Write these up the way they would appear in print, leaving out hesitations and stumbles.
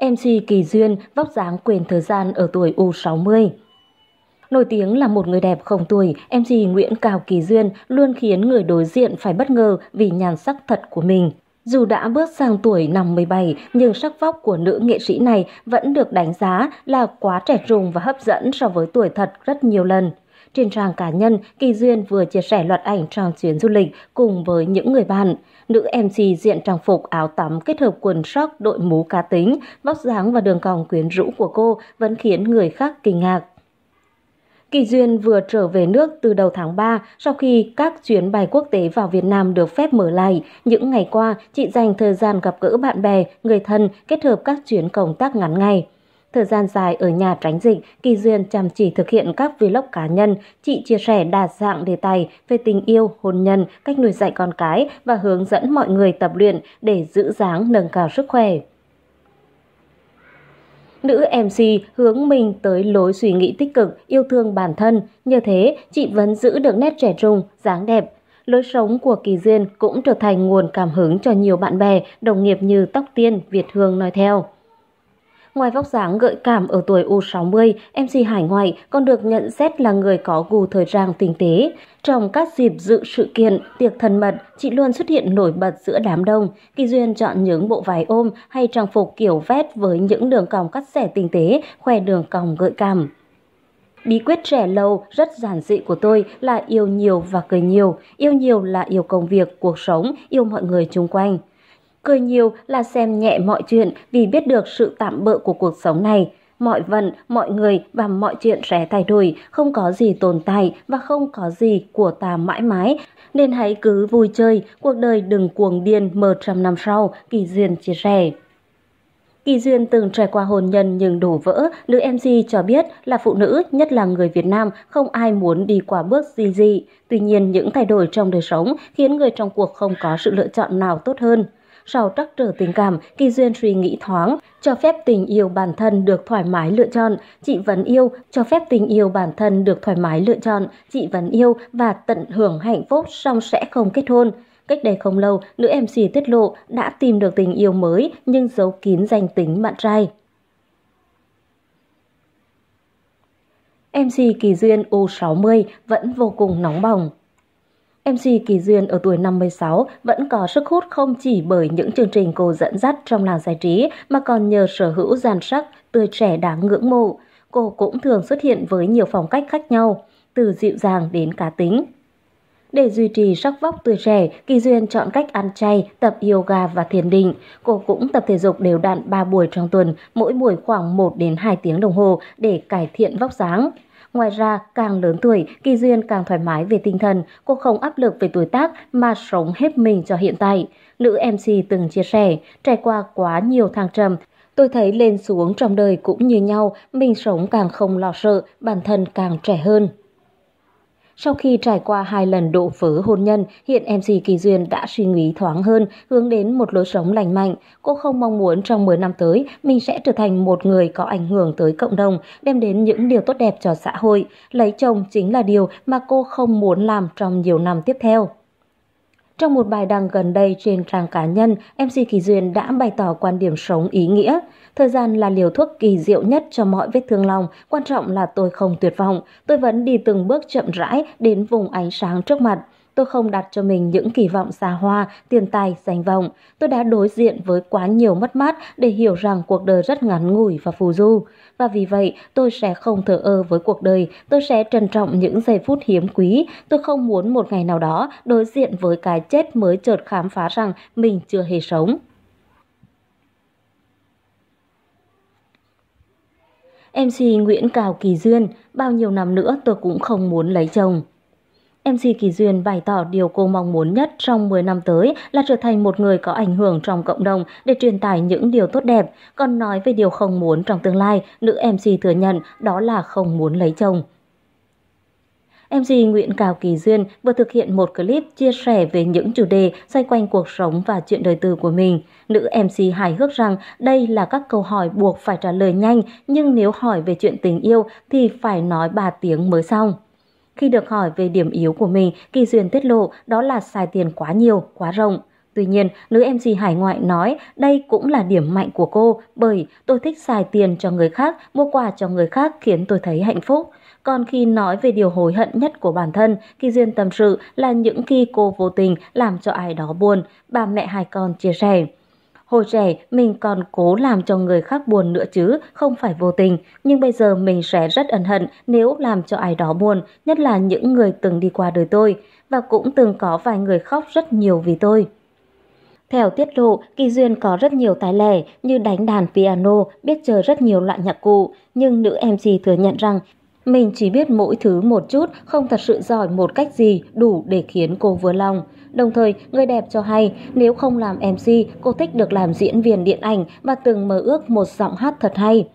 MC Kỳ Duyên vóc dáng quên thời gian ở tuổi U60. Nổi tiếng là một người đẹp không tuổi, MC Nguyễn Cao Kỳ Duyên luôn khiến người đối diện phải bất ngờ vì nhan sắc thật của mình. Dù đã bước sang tuổi 57, nhưng sắc vóc của nữ nghệ sĩ này vẫn được đánh giá là quá trẻ trung và hấp dẫn so với tuổi thật rất nhiều lần. Trên trang cá nhân, Kỳ Duyên vừa chia sẻ loạt ảnh trong chuyến du lịch cùng với những người bạn. Nữ MC diện trang phục áo tắm kết hợp quần short, đội mũ cá tính, vóc dáng và đường cong quyến rũ của cô vẫn khiến người khác kinh ngạc. Kỳ Duyên vừa trở về nước từ đầu tháng 3 sau khi các chuyến bay quốc tế vào Việt Nam được phép mở lại. Những ngày qua, chị dành thời gian gặp gỡ bạn bè, người thân kết hợp các chuyến công tác ngắn ngày. Thời gian dài ở nhà tránh dịch, Kỳ Duyên chăm chỉ thực hiện các vlog cá nhân. Chị chia sẻ đa dạng đề tài về tình yêu, hôn nhân, cách nuôi dạy con cái và hướng dẫn mọi người tập luyện để giữ dáng nâng cao sức khỏe. Nữ MC hướng mình tới lối suy nghĩ tích cực, yêu thương bản thân. Như thế, chị vẫn giữ được nét trẻ trung, dáng đẹp. Lối sống của Kỳ Duyên cũng trở thành nguồn cảm hứng cho nhiều bạn bè, đồng nghiệp như Tóc Tiên, Việt Hương nói theo. Ngoài vóc dáng gợi cảm ở tuổi U60, MC hải ngoại còn được nhận xét là người có gu thời trang tinh tế. Trong các dịp dự sự kiện, tiệc thân mật, chị luôn xuất hiện nổi bật giữa đám đông. Kỳ Duyên chọn những bộ váy ôm hay trang phục kiểu vét với những đường cong cắt xẻ tinh tế, khoe đường cong gợi cảm. Bí quyết trẻ lâu rất giản dị của tôi là yêu nhiều và cười nhiều. Yêu nhiều là yêu công việc, cuộc sống, yêu mọi người xung quanh. Cười nhiều là xem nhẹ mọi chuyện vì biết được sự tạm bợ của cuộc sống này. Mọi vận, mọi người và mọi chuyện sẽ thay đổi, không có gì tồn tại và không có gì của ta mãi mãi. Nên hãy cứ vui chơi, cuộc đời đừng cuồng điên mờ trăm năm sau, Kỳ Duyên chia sẻ. Kỳ Duyên từng trải qua hôn nhân nhưng đổ vỡ, nữ MC cho biết là phụ nữ, nhất là người Việt Nam, không ai muốn đi qua bước gì gì. Tuy nhiên những thay đổi trong đời sống khiến người trong cuộc không có sự lựa chọn nào tốt hơn. Sau trắc trở tình cảm, Kỳ Duyên suy nghĩ thoáng, cho phép tình yêu bản thân được thoải mái lựa chọn. Chị vẫn yêu, cho phép tình yêu bản thân được thoải mái lựa chọn. Chị vẫn yêu và tận hưởng hạnh phúc, song sẽ không kết hôn. Cách đây không lâu, nữ MC tiết lộ đã tìm được tình yêu mới nhưng giấu kín danh tính bạn trai. MC Kỳ Duyên U60 vẫn vô cùng nóng bỏng. MC Kỳ Duyên ở tuổi 56 vẫn có sức hút không chỉ bởi những chương trình cô dẫn dắt trong làng giải trí mà còn nhờ sở hữu dàn sắc tươi trẻ đáng ngưỡng mộ. Cô cũng thường xuất hiện với nhiều phong cách khác nhau, từ dịu dàng đến cá tính. Để duy trì sắc vóc tươi trẻ, Kỳ Duyên chọn cách ăn chay, tập yoga và thiền định. Cô cũng tập thể dục đều đặn 3 buổi trong tuần, mỗi buổi khoảng 1 đến 2 tiếng đồng hồ để cải thiện vóc dáng. Ngoài ra, càng lớn tuổi, Kỳ Duyên càng thoải mái về tinh thần, cô không áp lực về tuổi tác mà sống hết mình cho hiện tại. Nữ MC từng chia sẻ, trải qua quá nhiều thăng trầm, tôi thấy lên xuống trong đời cũng như nhau, mình sống càng không lo sợ, bản thân càng trẻ hơn. Sau khi trải qua 2 lần độ vỡ hôn nhân, hiện MC Kỳ Duyên đã suy nghĩ thoáng hơn, hướng đến một lối sống lành mạnh. Cô không mong muốn trong 10 năm tới, mình sẽ trở thành một người có ảnh hưởng tới cộng đồng, đem đến những điều tốt đẹp cho xã hội. Lấy chồng chính là điều mà cô không muốn làm trong nhiều năm tiếp theo. Trong một bài đăng gần đây trên trang cá nhân, MC Kỳ Duyên đã bày tỏ quan điểm sống ý nghĩa. Thời gian là liều thuốc kỳ diệu nhất cho mọi vết thương lòng, quan trọng là tôi không tuyệt vọng. Tôi vẫn đi từng bước chậm rãi đến vùng ánh sáng trước mặt. Tôi không đặt cho mình những kỳ vọng xa hoa, tiền tài, danh vọng. Tôi đã đối diện với quá nhiều mất mát để hiểu rằng cuộc đời rất ngắn ngủi và phù du. Và vì vậy, tôi sẽ không thờ ơ với cuộc đời, tôi sẽ trân trọng những giây phút hiếm quý. Tôi không muốn một ngày nào đó đối diện với cái chết mới chợt khám phá rằng mình chưa hề sống. MC Nguyễn Cao Kỳ Duyên, bao nhiêu năm nữa tôi cũng không muốn lấy chồng. MC Kỳ Duyên bày tỏ điều cô mong muốn nhất trong 10 năm tới là trở thành một người có ảnh hưởng trong cộng đồng để truyền tải những điều tốt đẹp. Còn nói về điều không muốn trong tương lai, nữ MC thừa nhận đó là không muốn lấy chồng. MC Nguyễn Cao Kỳ Duyên vừa thực hiện một clip chia sẻ về những chủ đề xoay quanh cuộc sống và chuyện đời tư của mình. Nữ MC hài hước rằng đây là các câu hỏi buộc phải trả lời nhanh, nhưng nếu hỏi về chuyện tình yêu thì phải nói 3 tiếng mới xong. Khi được hỏi về điểm yếu của mình, Kỳ Duyên tiết lộ đó là xài tiền quá nhiều, quá rộng. Tuy nhiên, nữ MC hải ngoại nói đây cũng là điểm mạnh của cô, bởi tôi thích xài tiền cho người khác, mua quà cho người khác khiến tôi thấy hạnh phúc. Còn khi nói về điều hối hận nhất của bản thân, Kỳ Duyên tâm sự là những khi cô vô tình làm cho ai đó buồn, bà mẹ hai con chia sẻ. Hồi trẻ, mình còn cố làm cho người khác buồn nữa chứ, không phải vô tình. Nhưng bây giờ mình sẽ rất ân hận nếu làm cho ai đó buồn, nhất là những người từng đi qua đời tôi. Và cũng từng có vài người khóc rất nhiều vì tôi. Theo tiết lộ, Kỳ Duyên có rất nhiều tài lẻ như đánh đàn piano, biết chơi rất nhiều loại nhạc cụ. Nhưng nữ MC thừa nhận rằng mình chỉ biết mỗi thứ một chút, không thật sự giỏi một cách gì đủ để khiến cô vừa lòng. Đồng thời, người đẹp cho hay nếu không làm MC, cô thích được làm diễn viên điện ảnh và từng mơ ước một giọng hát thật hay.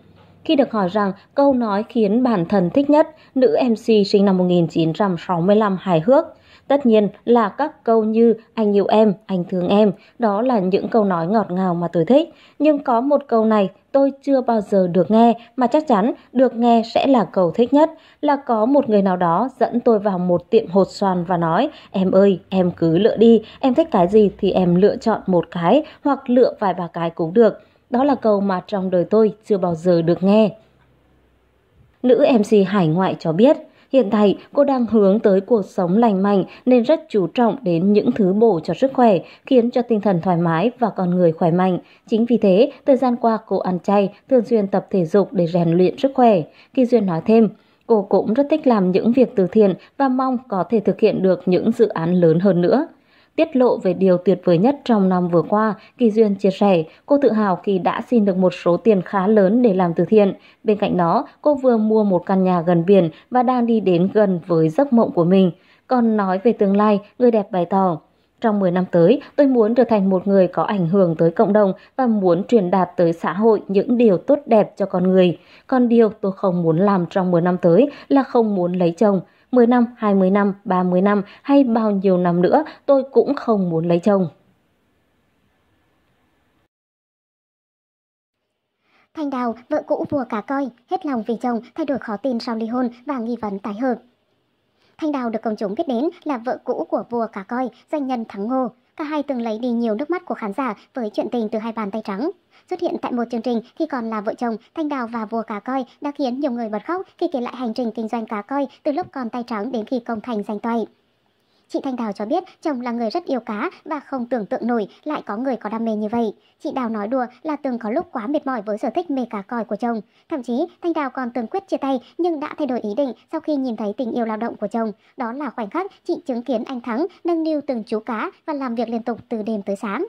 Khi được hỏi rằng câu nói khiến bản thân thích nhất, nữ MC sinh năm 1965 hài hước. Tất nhiên là các câu như anh yêu em, anh thương em, đó là những câu nói ngọt ngào mà tôi thích. Nhưng có một câu này tôi chưa bao giờ được nghe mà chắc chắn được nghe sẽ là câu thích nhất, là có một người nào đó dẫn tôi vào một tiệm hột xoàn và nói em ơi, em cứ lựa đi, em thích cái gì thì em lựa chọn một cái hoặc lựa vài ba cái cũng được. Đó là câu mà trong đời tôi chưa bao giờ được nghe. Nữ MC hải ngoại cho biết, hiện tại, cô đang hướng tới cuộc sống lành mạnh nên rất chú trọng đến những thứ bổ cho sức khỏe, khiến cho tinh thần thoải mái và con người khỏe mạnh. Chính vì thế, thời gian qua cô ăn chay, thường xuyên tập thể dục để rèn luyện sức khỏe. Kỳ Duyên nói thêm, cô cũng rất thích làm những việc từ thiện và mong có thể thực hiện được những dự án lớn hơn nữa. Tiết lộ về điều tuyệt vời nhất trong năm vừa qua, Kỳ Duyên chia sẻ cô tự hào khi đã xin được một số tiền khá lớn để làm từ thiện. Bên cạnh đó, cô vừa mua một căn nhà gần biển và đang đi đến gần với giấc mộng của mình. Còn nói về tương lai, người đẹp bày tỏ, trong 10 năm tới, tôi muốn trở thành một người có ảnh hưởng tới cộng đồng và muốn truyền đạt tới xã hội những điều tốt đẹp cho con người. Còn điều tôi không muốn làm trong 10 năm tới là không muốn lấy chồng. 10 năm, 20 năm, 30 năm hay bao nhiêu năm nữa tôi cũng không muốn lấy chồng. Thanh Đào, vợ cũ vùa cá coi, hết lòng vì chồng, thay đổi khó tin sau ly hôn và nghi vấn tái hợp. Thanh Đào được công chúng biết đến là vợ cũ của vua cá coi, doanh nhân Thắng Ngô. Cả hai từng lấy đi nhiều nước mắt của khán giả với chuyện tình từ hai bàn tay trắng. Xuất hiện tại một chương trình khi còn là vợ chồng, Thanh Đào và vua cá coi đã khiến nhiều người bật khóc khi kể lại hành trình kinh doanh cá coi từ lúc còn tay trắng đến khi công thành danh toại. Chị Thanh Đào cho biết chồng là người rất yêu cá và không tưởng tượng nổi lại có người có đam mê như vậy. Chị Đào nói đùa là từng có lúc quá mệt mỏi với sở thích mê cá coi của chồng. Thậm chí Thanh Đào còn từng quyết chia tay nhưng đã thay đổi ý định sau khi nhìn thấy tình yêu lao động của chồng. Đó là khoảnh khắc chị chứng kiến anh Thắng nâng niu từng chú cá và làm việc liên tục từ đêm tới sáng.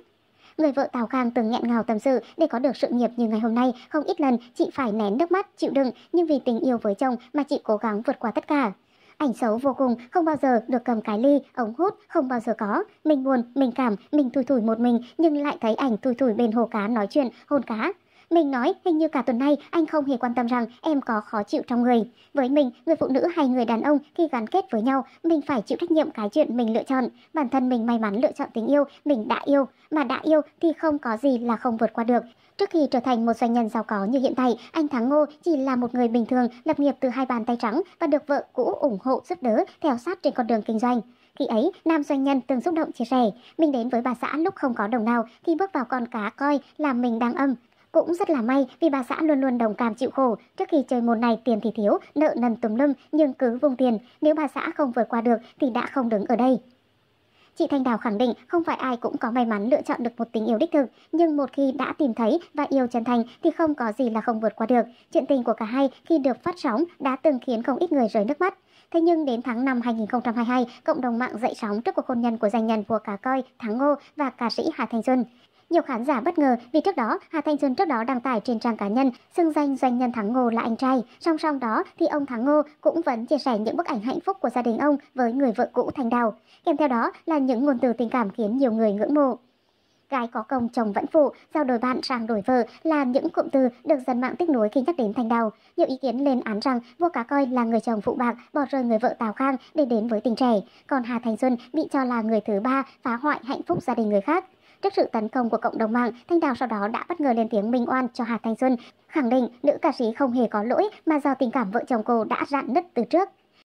Người vợ Tào Khang từng nghẹn ngào tâm sự để có được sự nghiệp như ngày hôm nay, không ít lần chị phải nén nước mắt, chịu đựng nhưng vì tình yêu với chồng mà chị cố gắng vượt qua tất cả. Ảnh xấu vô cùng, không bao giờ được cầm cái ly, ống hút, không bao giờ có. Mình buồn, mình cảm, mình tủi thủi một mình nhưng lại thấy ảnh tủi thủi bên hồ cá nói chuyện, hôn cá. Mình nói hình như cả tuần nay anh không hề quan tâm rằng em có khó chịu trong người. Với mình, người phụ nữ hay người đàn ông khi gắn kết với nhau, mình phải chịu trách nhiệm cái chuyện mình lựa chọn. Bản thân mình may mắn lựa chọn tình yêu, mình đã yêu. Mà đã yêu thì không có gì là không vượt qua được. Trước khi trở thành một doanh nhân giàu có như hiện tại, anh Thắng Ngô chỉ là một người bình thường lập nghiệp từ hai bàn tay trắng và được vợ cũ ủng hộ giúp đỡ theo sát trên con đường kinh doanh. Khi ấy, nam doanh nhân từng xúc động chia sẻ, mình đến với bà xã lúc không có đồng nào, khi bước vào con cá coi là mình đang âm. Cũng rất là may vì bà xã luôn luôn đồng cảm chịu khổ, trước khi chơi môn này tiền thì thiếu, nợ nần tùm lum nhưng cứ vung tiền, nếu bà xã không vượt qua được thì đã không đứng ở đây. Chị Thanh Đào khẳng định không phải ai cũng có may mắn lựa chọn được một tình yêu đích thực, nhưng một khi đã tìm thấy và yêu chân thành thì không có gì là không vượt qua được. Chuyện tình của cả hai khi được phát sóng đã từng khiến không ít người rơi nước mắt. Thế nhưng đến tháng 5 2022, cộng đồng mạng dậy sóng trước cuộc hôn nhân của doanh nhân vua cá coi Thắng Ngô và ca sĩ Hà Thanh Xuân. Nhiều khán giả bất ngờ vì trước đó Hà Thanh Xuân đăng tải trên trang cá nhân xưng danh doanh nhân Thắng Ngô là anh trai. Song song đó thì ông Thắng Ngô cũng vẫn chia sẻ những bức ảnh hạnh phúc của gia đình ông với người vợ cũ Thanh Đào. Kèm theo đó là những ngôn từ tình cảm khiến nhiều người ngưỡng mộ. Gái có công chồng vẫn phụ, giao đổi bạn sang đổi vợ là những cụm từ được dân mạng tích nối khi nhắc đến Thanh Đào. Nhiều ý kiến lên án rằng vua cá coi là người chồng phụ bạc, bỏ rơi người vợ Tào Khang để đến với tình trẻ, còn Hà Thanh Xuân bị cho là người thứ ba phá hoại hạnh phúc gia đình người khác. Trước sự tấn công của cộng đồng mạng, Thanh Đào sau đó đã bất ngờ lên tiếng minh oan cho Hà Thanh Xuân, khẳng định nữ ca sĩ không hề có lỗi mà do tình cảm vợ chồng cô đã rạn nứt từ trước.